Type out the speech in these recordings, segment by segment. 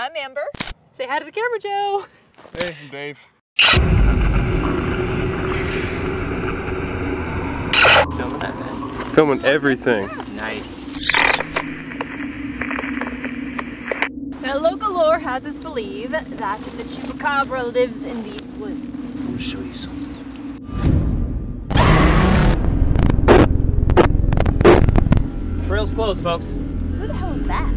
I'm Amber. Say hi to the camera, Joe. Hey, I'm Dave. Filming that, man. Filming everything. Nice. Now, local lore has us believe that the Chupacabra lives in these woods. I'm gonna show you something. Trail's closed, folks. Who the hell is that?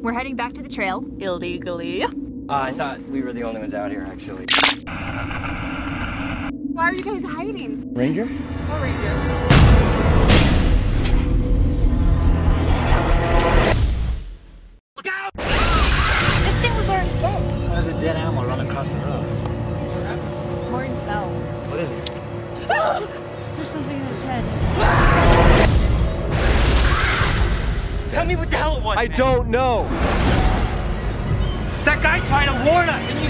We're heading back to the trail illegally. I thought we were the only ones out here, actually. Why are you guys hiding? Ranger? What ranger? Look out! This thing was already dead. There's a dead animal running across the road. Horn fell. What is this? Oh! There's something in its head. Tell me what the hell it was. I don't know. That guy tried to warn us and you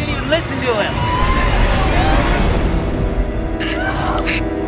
didn't even listen to him.